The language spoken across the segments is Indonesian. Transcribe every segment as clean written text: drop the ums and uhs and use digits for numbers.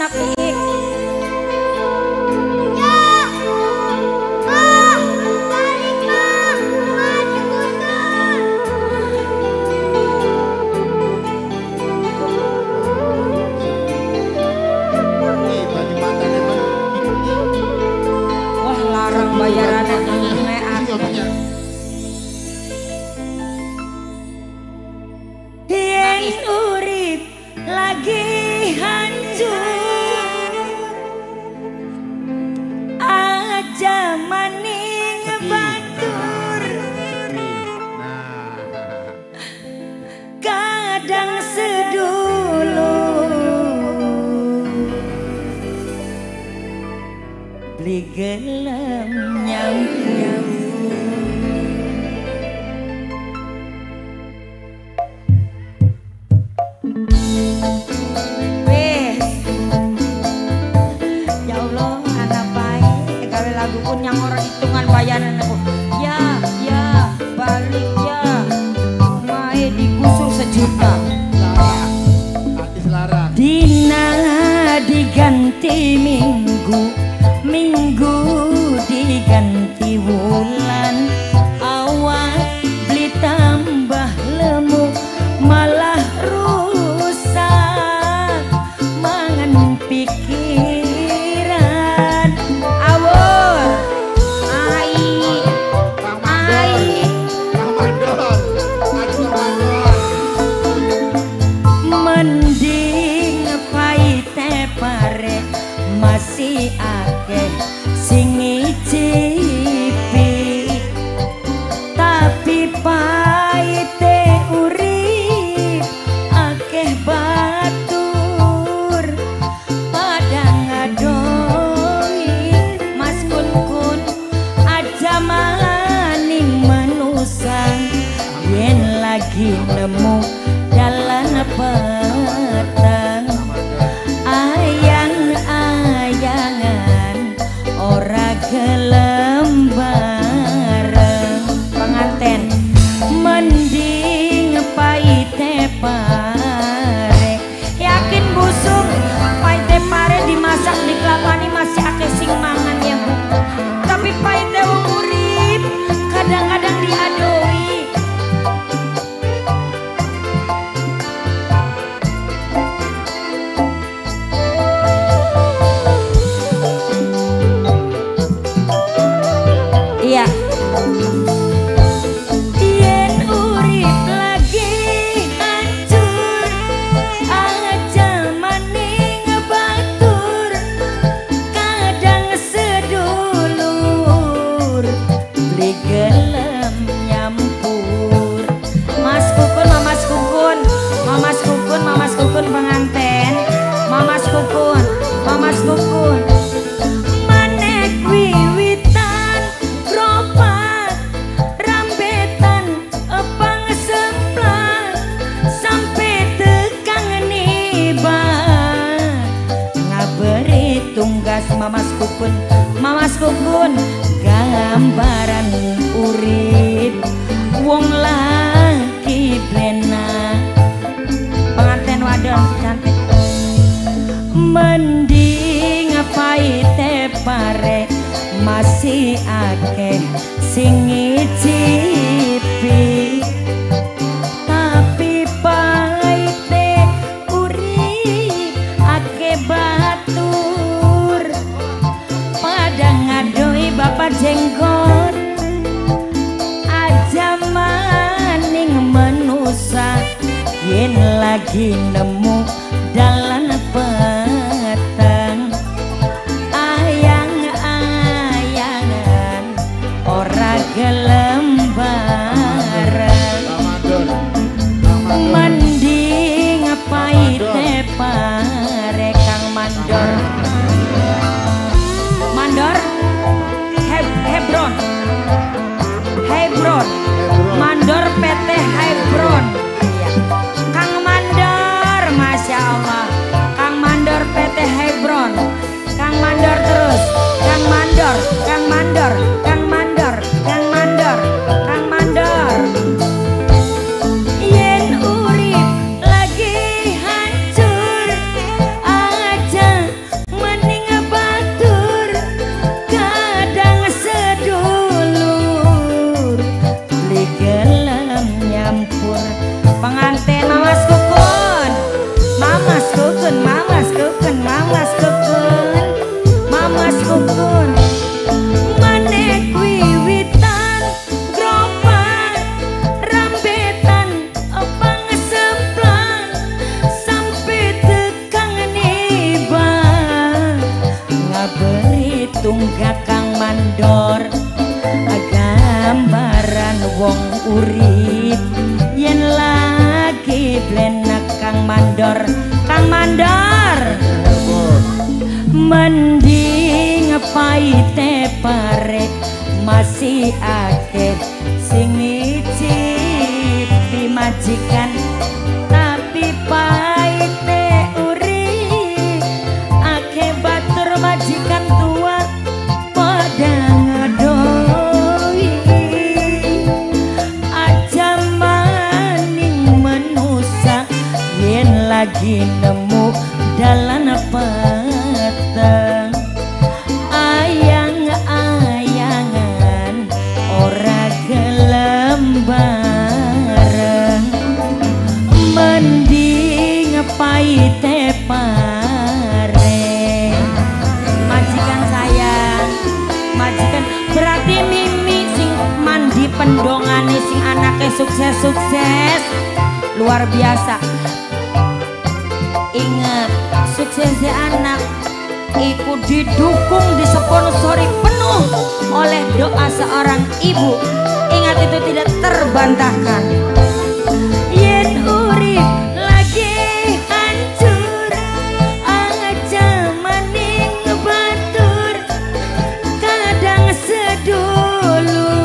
napi. Gelam nyambung wes ya Allah kata baik gawe lagu pun yang orang hitungan bayaran aku ya ya balik ya mae digusur sejuta larak artis larak dina diganti minggu minggu diganti bulan awak beli tambah lemu malah rusak mangan pikiran awor ai mending paite pare masih sing icipi tapi paite urip akeh batur pada ngadoi mas kun aja maning manusan yen lagi nemu dalan petang gelem bareng penganten mending paite pare yakin busuk paite pare dimasak di kelapani masih akeh sing mangan ya Bu tapi paite urip kadang-kadang diadoi Mamas Kukun gambaran urip wong laki blena penganten wadon cantik mending paite pare masih akeh sing ngicipi tapi paite urip akeh batu bapak jenggot aja maning menusa yen lagi nemu dalan petang ayang-ayangan ora gelem bareng mending paite pare Kang Mandor Mandor Hebron, Hebron, Mandor PT Hebron, Kang Mandor, masya Allah, Kang Mandor PT Hebron, Kang Mandor terus, Kang Mandor, Kang Mandor, Kang Mandor, Kang Mandor, Kang Mandor. Yen urip lagi hancur aja. munggah kang mandor gambaran wong urip yen lagi blenak kang mandor. Kang mandor mending paite pare masih akeh sing ngicipi majikan tapi paite urip akeh batur majikan tua padha ngadoi aja maning manusa yen lagi nemu dalan apa pendongane sing anake sukses-sukses luar biasa. Ingat, suksesnya anak iku didukung, disponsori penuh oleh doa seorang ibu. Ingat, itu tidak terbantahkan. Yen urip lagi hancur aja maning batur kadang sedulur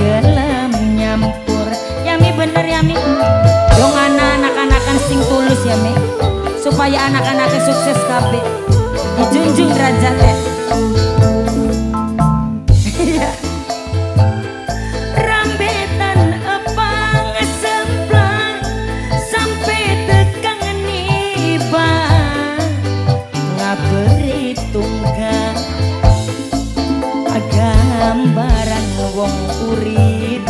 gelam nyampur. Yami bener Yami dong anak-anak-anakan sing tulus Yami supaya anak-anaknya sukses kabeh dijunjung derajatnya. Rambetan epang semplang sampai tekang niba ngaberi tunggang gambaran wong urip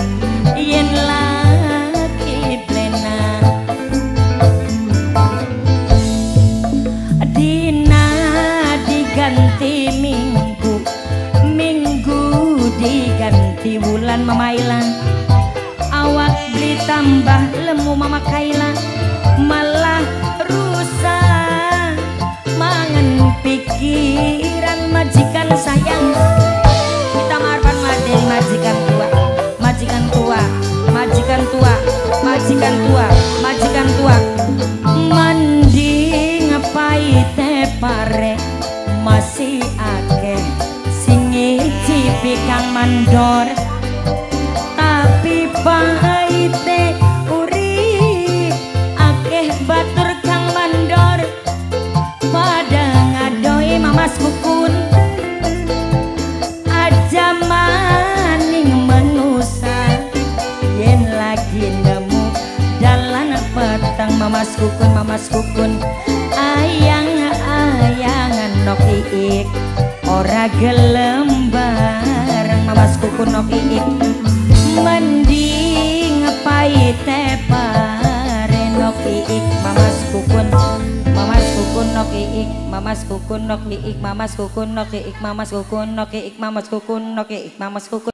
yen lagi plenak dina diganti minggu, minggu diganti bulan. Mama Ila awak beli tambah lemu Mama Kaila malah rusak mangan pikiran majikan sayang. Majikan tua mending paite pare masih akeh sing ngicipi kang mandor tapi paite urip akeh batur kang mandor pada ngadoi Mamas Kukun aja maning manusa yen lagi petang. Mamas Kukun, Mamas Kukun ayang-ayangan nok iik ora gelem bareng Mamas Kukun nok iik mending paite pare nok iik Mamas Kukun, Mamas Kukun nok iik Mamas Kukun nok iik Mamas Kukun nok iik Mamas Kukun nok iik Mamas Kukun nok iik Mamas Kukun.